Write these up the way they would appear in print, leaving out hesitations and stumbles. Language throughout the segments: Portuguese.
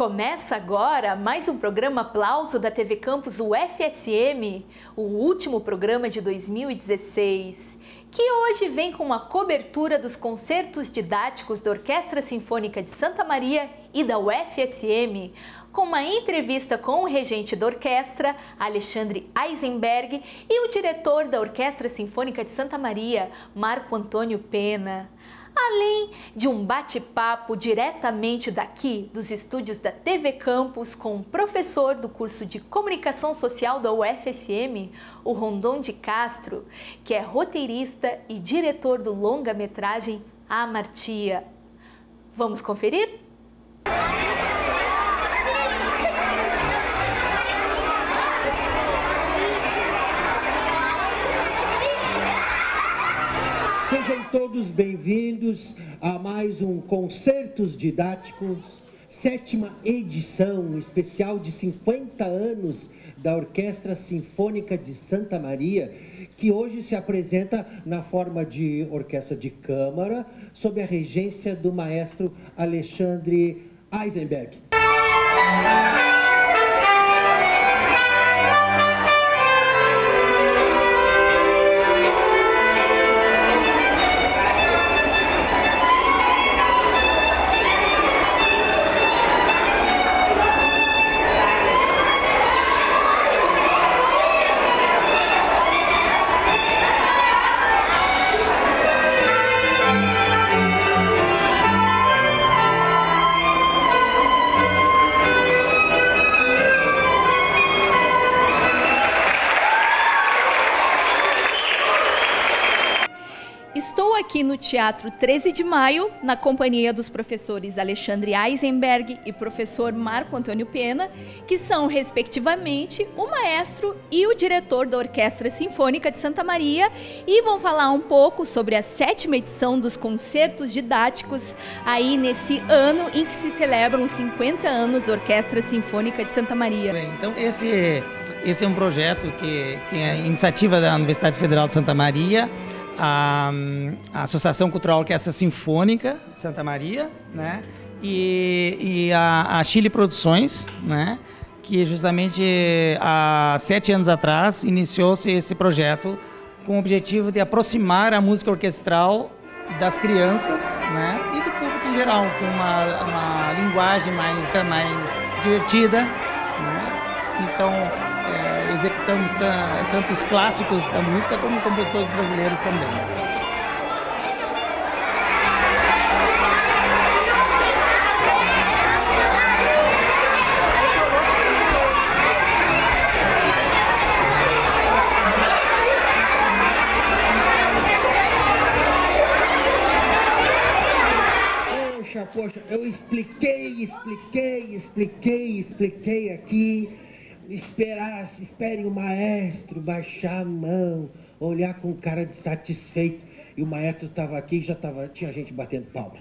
Começa agora mais um programa Aplauso da TV Campus UFSM, o último programa de 2016, que hoje vem com a cobertura dos concertos didáticos da Orquestra Sinfônica de Santa Maria e da UFSM, com uma entrevista com o regente da orquestra, Alexandre Eisenberg, e o diretor da Orquestra Sinfônica de Santa Maria, Marco Antônio Penna. Além de um bate-papo diretamente daqui, dos estúdios da TV Campus, com um professor do curso de Comunicação Social da UFSM, o Rondon de Castro, que é roteirista e diretor do longa-metragem Hamartia. Vamos conferir? Sejam todos bem-vindos a mais um Concertos Didáticos, 7ª edição especial de 50 anos da Orquestra Sinfônica de Santa Maria, que hoje se apresenta na forma de orquestra de câmara, sob a regência do maestro Alexandre Eisenberg. Aqui no Teatro 13 de Maio, na companhia dos professores Alexandre Eisenberg e professor Marco Antônio Penna, que são, respectivamente, o maestro e o diretor da Orquestra Sinfônica de Santa Maria, e vão falar um pouco sobre a 7ª edição dos Concertos Didáticos, aí nesse ano em que se celebram 50 anos da Orquestra Sinfônica de Santa Maria. Bem, então esse é um projeto que tem a iniciativa da Universidade Federal de Santa Maria, a Associação Cultural Orquestra Sinfônica de Santa Maria, né? e a Chile Produções, né? Que justamente há 7 anos atrás iniciou-se esse projeto com o objetivo de aproximar a música orquestral das crianças, né? E do público em geral, com uma linguagem mais divertida, né? Então, executamos tanto os clássicos da música como compositores brasileiros também. Poxa, eu expliquei aqui. Esperem o maestro baixar a mão, olhar com cara de satisfeito. E o maestro estava aqui e tinha gente batendo palma.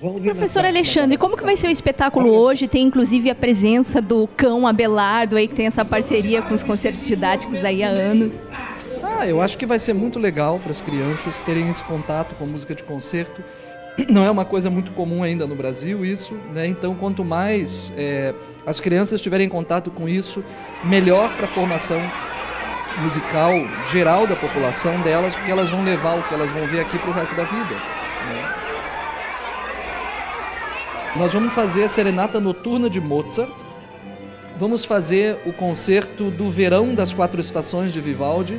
Vamos ver. Professor Alexandre, como que vai ser o espetáculo hoje? Tem inclusive a presença do Cão Abelardo, aí, que tem essa parceria com os concertos didáticos aí há anos. Eu acho que vai ser muito legal para as crianças terem esse contato com a música de concerto. Não é uma coisa muito comum ainda no Brasil isso, né? Então quanto mais as crianças tiverem contato com isso, melhor para a formação musical geral da população delas, porque elas vão levar o que elas vão ver aqui para o resto da vida, né? Nós vamos fazer a Serenata Noturna de Mozart, vamos fazer o Concerto do Verão das 4 Estações de Vivaldi,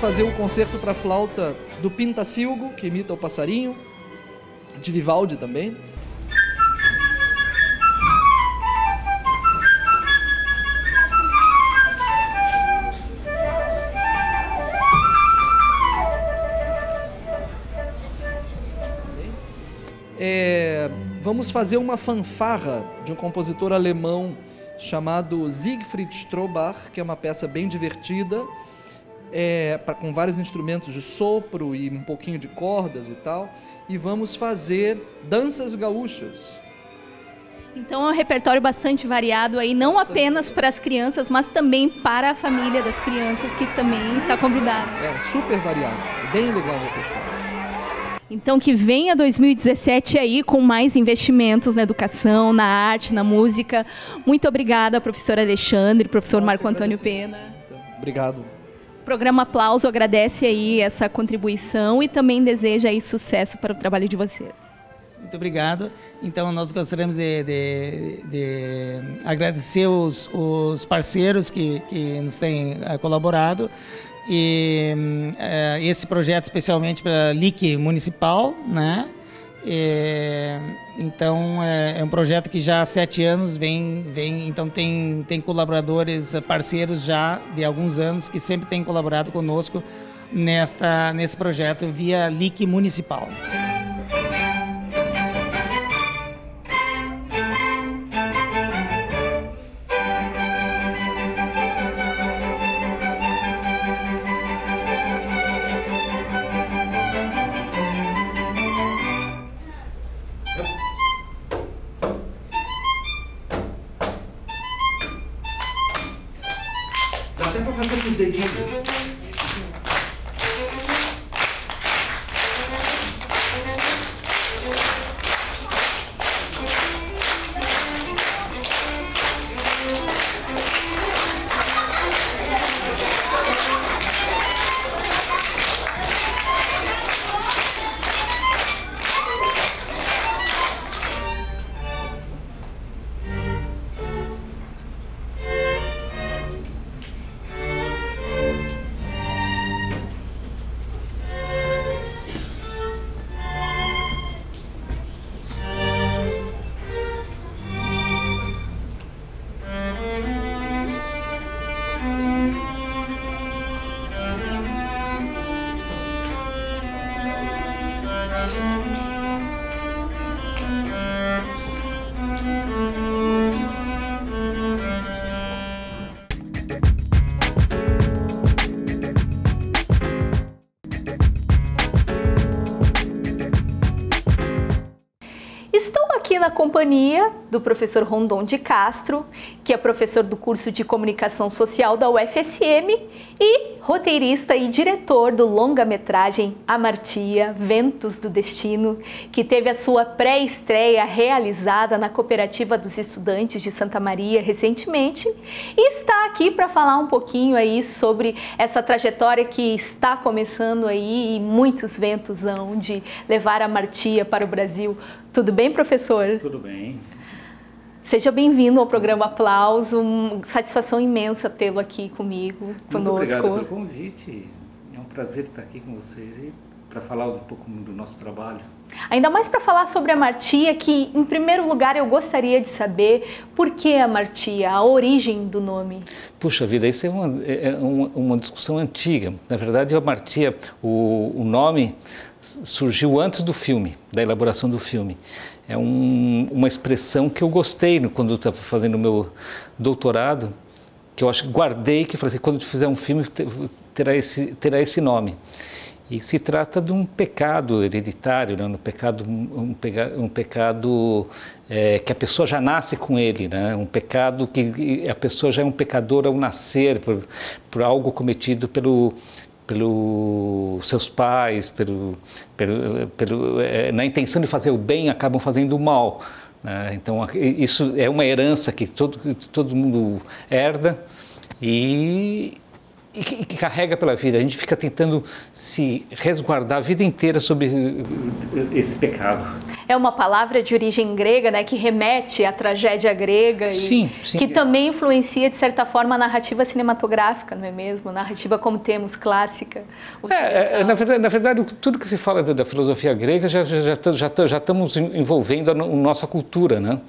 fazer o Concerto para flauta do Pintacilgo, que imita o passarinho, de Vivaldi também. Vamos fazer uma fanfarra de um compositor alemão chamado Siegfried Strobach, que é uma peça bem divertida, com vários instrumentos de sopro e um pouquinho de cordas e tal, e vamos fazer danças gaúchas. Então é um repertório bastante variado aí, não apenas para as crianças, mas também para a família das crianças, que também está convidada. É, super variado, bem legal o repertório. Então que venha 2017 aí com mais investimentos na educação, na arte, na música. Muito obrigada, professor Alexandre, professor Marco Antônio Penna. Obrigado. O programa Aplauso agradece aí essa contribuição e também deseja aí sucesso para o trabalho de vocês. Muito obrigado. Então, nós gostaríamos de agradecer os parceiros que nos têm colaborado. E esse projeto especialmente para a LIC Municipal, né? Então, é um projeto que já há 7 anos vem então tem colaboradores, parceiros já de alguns anos que sempre têm colaborado conosco nesse projeto via LIC Municipal. Na companhia do professor Rondon de Castro, que é professor do curso de Comunicação Social da UFSM e roteirista e diretor do longa-metragem Hamartia, Ventos do Destino, que teve a sua pré-estreia realizada na Cooperativa dos Estudantes de Santa Maria recentemente, e está aqui para falar um pouquinho aí sobre essa trajetória que está começando aí e muitos ventos hão de levar a Hamartia para o Brasil. Tudo bem, professor? Tudo bem. Seja bem-vindo ao programa Aplauso. Satisfação imensa tê-lo aqui comigo, conosco. Muito obrigado pelo convite. É um prazer estar aqui com vocês e para falar um pouco do nosso trabalho. Ainda mais para falar sobre a Hamartia, que, em primeiro lugar, eu gostaria de saber por que a Hamartia, a origem do nome. Puxa vida, isso é uma discussão antiga. Na verdade, a Hamartia, o nome surgiu antes do filme, da elaboração do filme. É uma expressão que eu gostei quando eu estava fazendo o meu doutorado, que eu acho que guardei, que eu falei assim, quando eu fizer um filme terá esse nome. E se trata de um pecado hereditário, né? um pecado que a pessoa já nasce com ele, né? Um pecado que a pessoa já é um pecador ao nascer, por algo cometido pelos seus pais, na intenção de fazer o bem, acabam fazendo o mal, né? Então, isso é uma herança que todo mundo herda e que carrega pela vida. A gente fica tentando se resguardar a vida inteira sobre esse pecado. É uma palavra de origem grega, né, que remete à tragédia grega. Sim, e sim. Que também influencia, de certa forma, a narrativa cinematográfica, não é mesmo? A narrativa como temos, clássica. Na verdade, tudo que se fala da filosofia grega já estamos envolvendo a nossa cultura, né?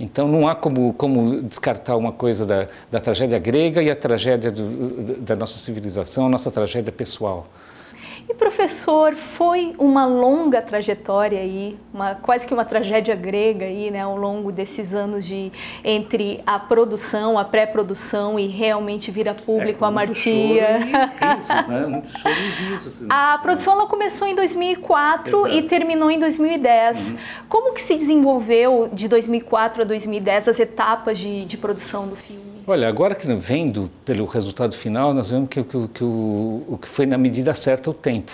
Então, não há como descartar uma coisa da tragédia grega e a tragédia da nossa civilização, a nossa tragédia pessoal. E professor, foi uma longa trajetória aí, quase que uma tragédia grega aí, né, ao longo desses anos de entre a produção, a pré-produção e realmente vir a público a Hamartia. A produção ela começou em 2004 Exato. E terminou em 2010. Como que se desenvolveu de 2004 a 2010 as etapas de produção do filme? Olha, agora que vendo pelo resultado final, nós vemos que o que foi na medida certa o tempo.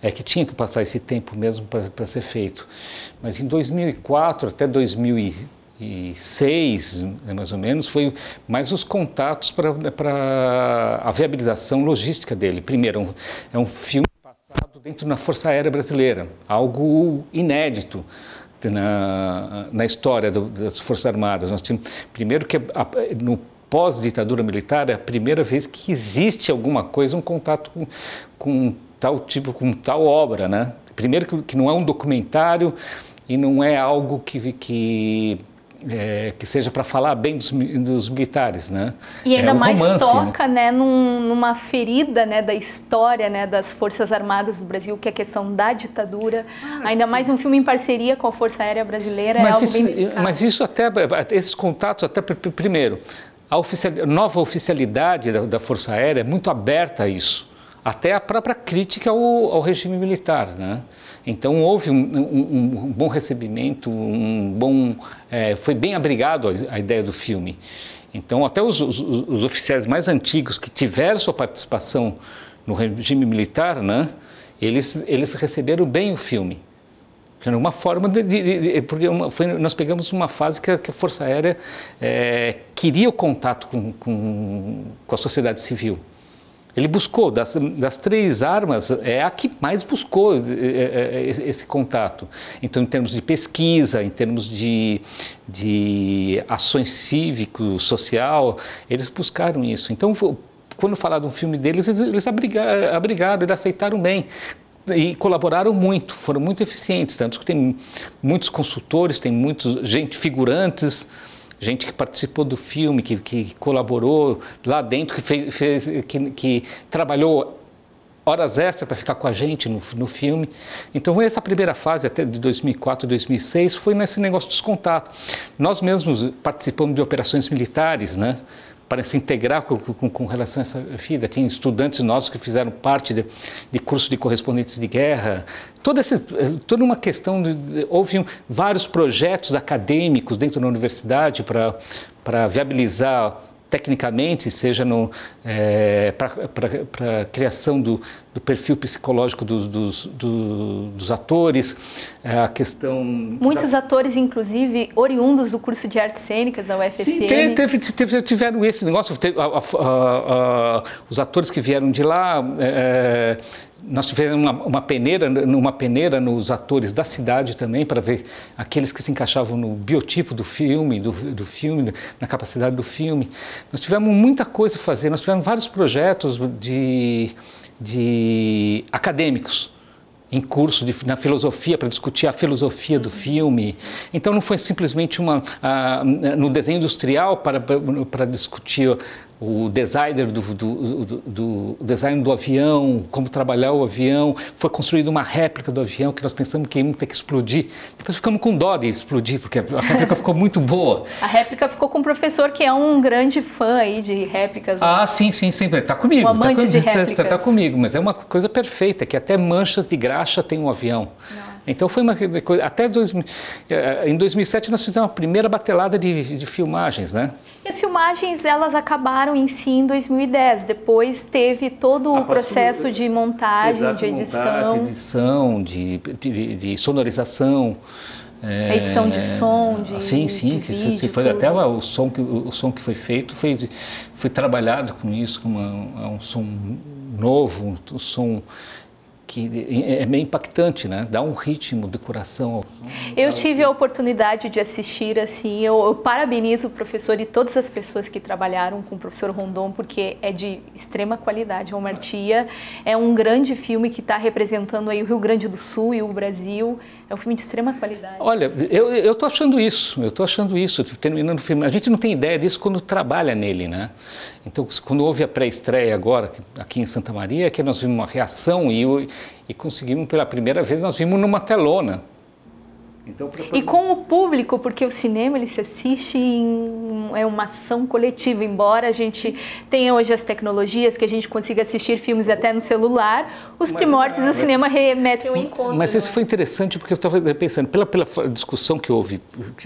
É que tinha que passar esse tempo mesmo para ser feito. Mas em 2004 até 2006, né, mais ou menos, foi mais os contatos para a viabilização logística dele. Primeiro, é um filme passado dentro da Força Aérea Brasileira, algo inédito. Na história das Forças Armadas. Nós tínhamos, primeiro, que no pós-ditadura militar é a primeira vez que existe alguma coisa, um contato com tal tipo, com tal obra, né? Primeiro que não é um documentário e não é algo que seja para falar bem dos militares, né? E ainda mais romance, toca, né, numa ferida, né, da história, né, das Forças Armadas do Brasil, que é a questão da ditadura. Ainda mais um filme em parceria com a Força Aérea Brasileira. Mas isso até esses contatos até primeiro nova oficialidade da Força Aérea é muito aberta a isso, até a própria crítica ao regime militar, né? Então, houve um bom recebimento, foi bem abrigado a ideia do filme. Então, até os oficiais mais antigos que tiveram sua participação no regime militar, né, eles receberam bem o filme. Porque uma forma nós pegamos uma fase que a Força Aérea queria o contato com a sociedade civil. Ele buscou, das três armas, é a que mais buscou esse contato. Então, em termos de pesquisa, em termos de ações cívico-social, eles buscaram isso. Então, quando falaram de um filme deles, eles abrigaram, eles aceitaram bem e colaboraram muito, foram muito eficientes. Tanto que tem muitos consultores, tem muita gente, figurantes, gente que participou do filme, que colaborou lá dentro, que trabalhou horas extras para ficar com a gente no filme. Então, essa primeira fase, até de 2004, 2006, foi nesse negócio dos contatos. Nós mesmos participamos de operações militares, né, para se integrar com relação a essa vida. Tem estudantes nossos que fizeram parte de curso de correspondentes de guerra. Toda uma questão, houve vários projetos acadêmicos dentro da universidade para viabilizar tecnicamente, seja para a criação do perfil psicológico dos atores, a questão... Muitos atores, inclusive, oriundos do curso de artes cênicas da UFSM. Sim, tiveram esse negócio. Os atores que vieram de lá... Nós tivemos uma peneira nos atores da cidade também, para ver aqueles que se encaixavam no biotipo do filme, na capacidade do filme. Nós tivemos muita coisa a fazer, nós tivemos vários projetos de acadêmicos em curso na filosofia, para discutir a filosofia do filme. Então, não foi simplesmente no desenho industrial para discutir o designer do design do avião, como trabalhar o avião. Foi construída uma réplica do avião que nós pensamos que ia ter que explodir. Depois ficamos com dó de explodir, porque a réplica ficou muito boa. A réplica ficou com o professor, que é um grande fã aí de réplicas. Ah, sim, sempre. Está comigo. Um amante de réplicas. Está comigo, mas é uma coisa perfeita, que até manchas de graxa tem um avião. Nossa. Então, foi uma coisa... Em 2007, nós fizemos a primeira batelada de filmagens, né? E as filmagens, elas acabaram em si em 2010. Depois teve todo o processo de montagem, de edição. Montagem, edição, de sonorização. Edição de som, de Sim, de vídeo, se foi, até o som que foi feito foi trabalhado com isso, com um som novo, um som... que é meio impactante, né? Dá um ritmo do coração ao som. Eu tive a oportunidade de assistir, assim, eu parabenizo o professor e todas as pessoas que trabalharam com o professor Rondon, porque é de extrema qualidade. Hamartia é um grande filme que está representando aí o Rio Grande do Sul e o Brasil É um filme de extrema qualidade. Olha, eu estou achando isso, terminando o filme. A gente não tem ideia disso quando trabalha nele, né? Então, quando houve a pré-estreia agora, aqui em Santa Maria, que nós vimos uma reação e conseguimos, pela primeira vez, nós vimos numa telona. Então, e com o público, porque o cinema ele se assiste em uma ação coletiva, embora a gente tenha hoje as tecnologias que a gente consiga assistir filmes até no celular, os primórdios do cinema remetem ao encontro. Mas isso foi interessante porque eu estava pensando, pela discussão que houve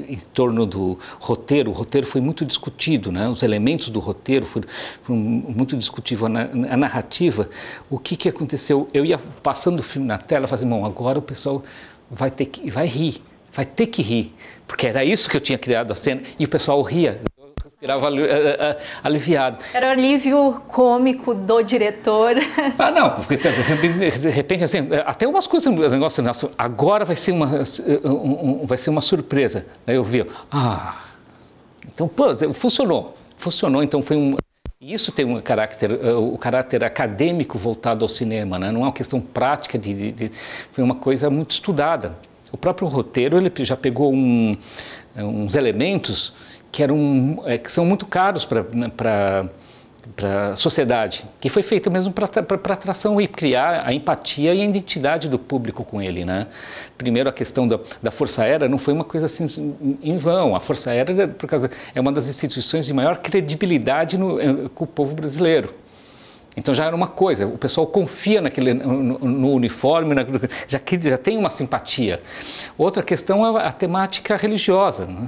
em torno do roteiro, o roteiro foi muito discutido, né? Os elementos do roteiro foram muito discutidos, a narrativa, o que aconteceu? Eu ia passando o filme na tela e falava assim, bom, agora o pessoal vai ter que rir, porque era isso que eu tinha criado a cena, e o pessoal ria, eu respirava aliviado. Era o alívio cômico do diretor. Ah, não, porque de repente, assim, até umas coisas, o negócio, nossa, agora vai ser uma surpresa. Aí eu vi, então, pô, funcionou, então foi um... Isso tem um caráter, o caráter acadêmico voltado ao cinema, né? Não é uma questão prática, foi uma coisa muito estudada. O próprio roteiro ele já pegou uns elementos que são muito caros para a sociedade, que foi feito mesmo para atração e criar a empatia e a identidade do público com ele, né? Primeiro, a questão da Força Aérea não foi uma coisa assim em vão. A Força Aérea, por causa, é uma das instituições de maior credibilidade com o povo brasileiro. Então já era uma coisa, o pessoal confia no uniforme, já tem uma simpatia. Outra questão é a temática religiosa, né?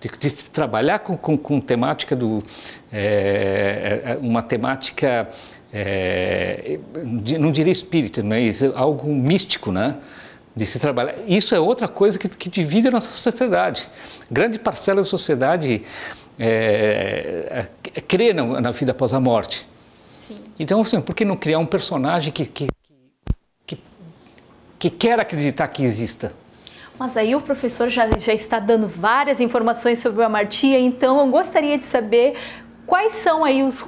De trabalhar com temática uma temática, não diria espírita, mas algo místico, né? De se trabalhar. Isso é outra coisa que divide a nossa sociedade. Grande parcela da sociedade crê na vida após a morte. Sim. Então, assim, por que não criar um personagem que quer acreditar que exista? Mas aí o professor já está dando várias informações sobre a Hamartia, então eu gostaria de saber quais são aí os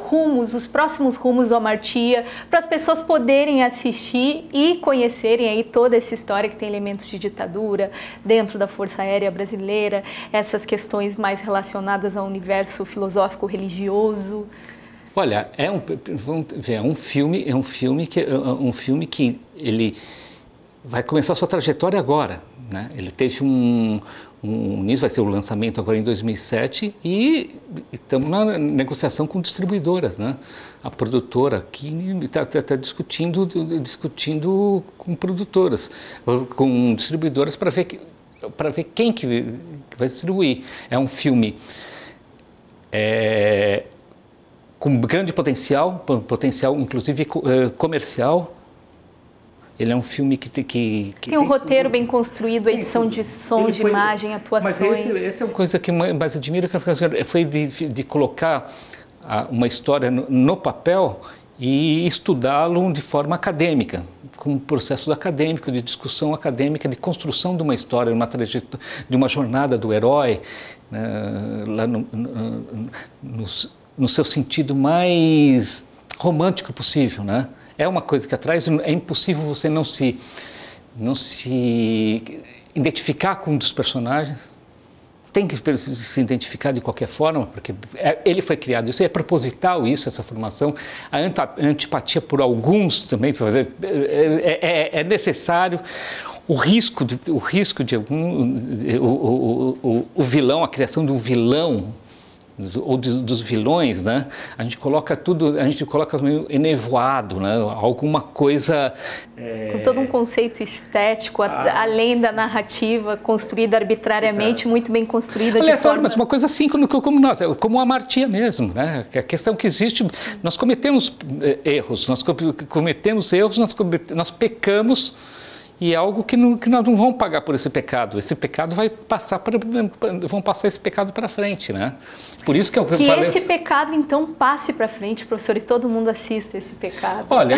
próximos rumos do Hamartia, para as pessoas poderem assistir e conhecerem aí toda essa história que tem elementos de ditadura dentro da Força Aérea Brasileira, essas questões mais relacionadas ao universo filosófico religioso. Olha, é um filme que ele vai começar a sua trajetória agora, né? Ele teve início, vai ser o lançamento agora em 2007 e estamos na negociação com distribuidoras, né? A produtora aqui está discutindo com produtoras, com distribuidoras para ver quem que vai distribuir. É um filme com grande potencial inclusive comercial. Ele é um filme que tem um roteiro bem construído, edição de som, de imagem, atuações. Mas essa é uma coisa que mais admiro, que foi de colocar uma história no papel e estudá-lo de forma acadêmica, como um processo acadêmico, de discussão acadêmica, de construção de uma história, de uma jornada do herói, né, lá no seu sentido mais romântico possível, né? É uma coisa que atrás, é impossível você não se identificar com um dos personagens. Tem que se identificar de qualquer forma, porque ele foi criado isso, é proposital isso, essa formação. A antipatia por alguns também é necessário. O vilão, a criação de um vilão, ou dos vilões, né? A gente coloca meio enevoado, né? Alguma coisa... Com todo um conceito estético, além da narrativa construída arbitrariamente, exato, muito bem construída. Aleatório, de forma... Mas uma coisa assim, como a Hamartia mesmo, né? A questão que existe, nós cometemos erros, nós pecamos, e é algo que nós não vamos pagar por esse pecado. Esse pecado vai passar para frente, né? Por isso que eu falei... esse pecado, então, passe para frente, professor, e todo mundo assista esse pecado. Olha,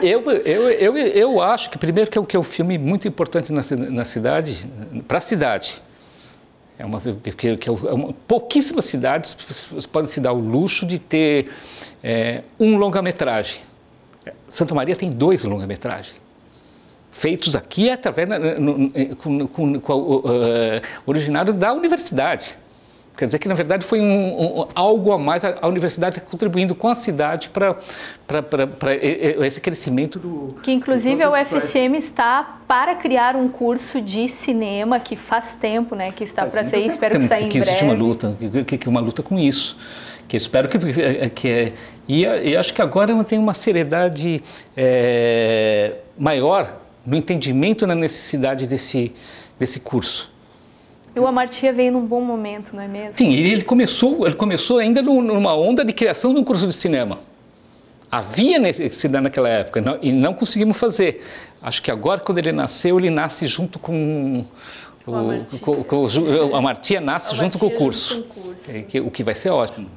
eu acho que, primeiro, que é um filme muito importante na cidade, para a cidade. Pouquíssimas cidades podem se dar o luxo de ter um longa-metragem. Santa Maria tem 2 longa-metragens. feitos aqui através originário da universidade. Quer dizer que, na verdade, foi algo a mais a universidade contribuindo com a cidade para esse crescimento do... Que, inclusive, a UFSM está para criar um curso de cinema que faz tempo, né, que está para sair, espero que saia em breve. Que existe uma luta com isso. Que espero que e acho que agora tem uma seriedade maior no entendimento na necessidade desse curso. E o Hamartia veio num bom momento, não é mesmo? Sim, ele começou ainda numa onda de criação de um curso de cinema. Havia necessidade naquela época e não conseguimos fazer. Acho que agora, quando ele nasceu, ele nasce junto com... O Hamartia nasce junto com o curso, o que vai ser ótimo.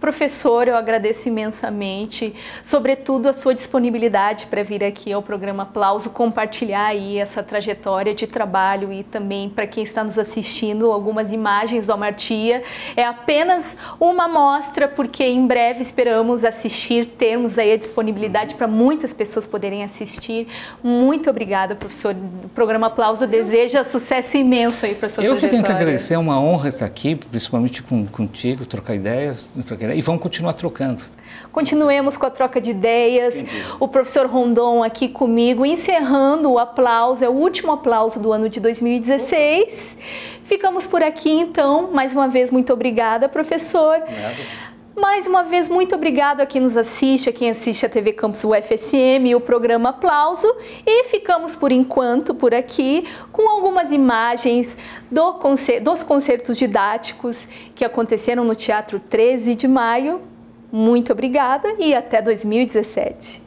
Professor, eu agradeço imensamente, sobretudo a sua disponibilidade para vir aqui ao programa Aplauso, compartilhar aí essa trajetória de trabalho e também para quem está nos assistindo, algumas imagens do Hamartia. É apenas uma amostra, porque em breve esperamos assistir, termos aí a disponibilidade para muitas pessoas poderem assistir. Muito obrigada, professor. O programa Aplauso deseja sucesso imenso aí para a sua trajetória. Eu tenho que agradecer, é uma honra estar aqui, principalmente contigo, trocar ideias, e vamos continuar trocando. Continuemos com a troca de ideias. Entendi. O professor Rondon aqui comigo, encerrando o Aplauso, é o último Aplauso do ano de 2016. Ficamos por aqui, então. Mais uma vez, muito obrigada, professor. Obrigado. Mais uma vez, muito obrigado a quem nos assiste, a quem assiste a TV Campus UFSM e o programa Aplauso. E ficamos, por enquanto, por aqui com algumas imagens dos concertos didáticos que aconteceram no Teatro 13 de Maio. Muito obrigada e até 2017.